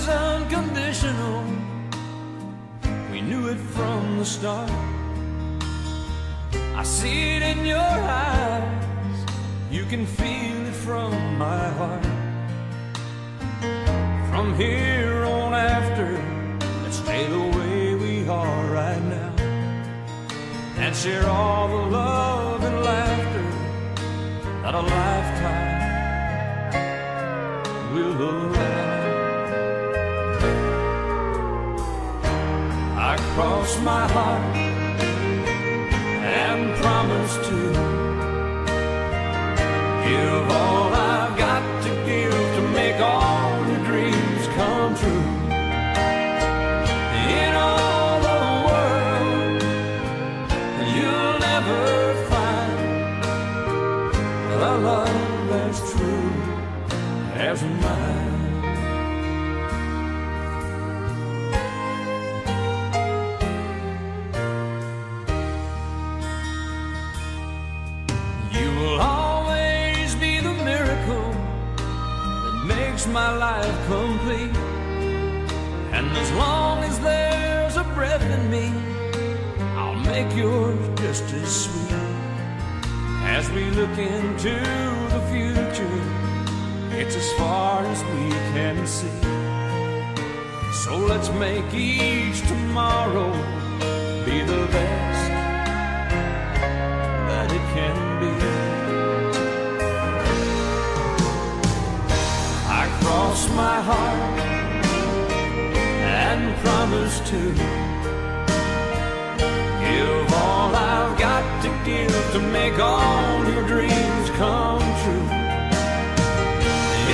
is unconditional. We knew it from the start. I see it in your eyes. You can feel it from my heart. From here on after, let's stay the way we are right now, and share all the love and laughter that a lifetime will allow. I cross my heart and promise to give all I've got to give to make all your dreams come true. In all the world, you'll never find a love as true as mine. My life complete, and as long as there's a breath in me, I'll make yours just as sweet. As we look into the future, it's as far as we can see. So let's make each tomorrow be the best that it can be. Cross my heart and promise to give all I've got to give to make all your dreams come true.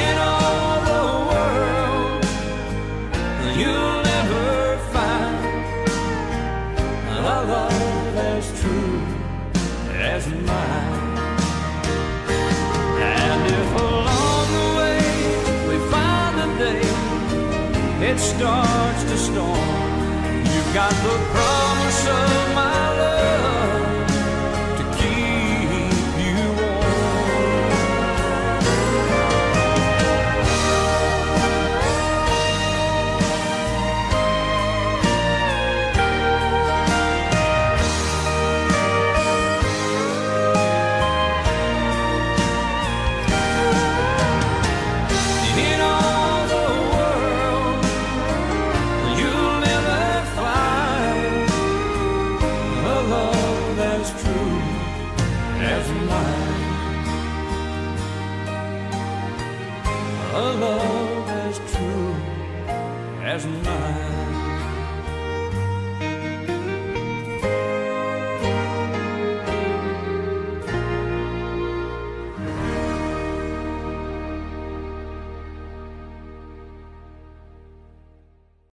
In all the world, you'll never find a love as true as mine. And if along the way it starts to storm, you've got the promise of my love to keep you warm. In all the world, you'll never find a love as true as mine, a love as true as mine.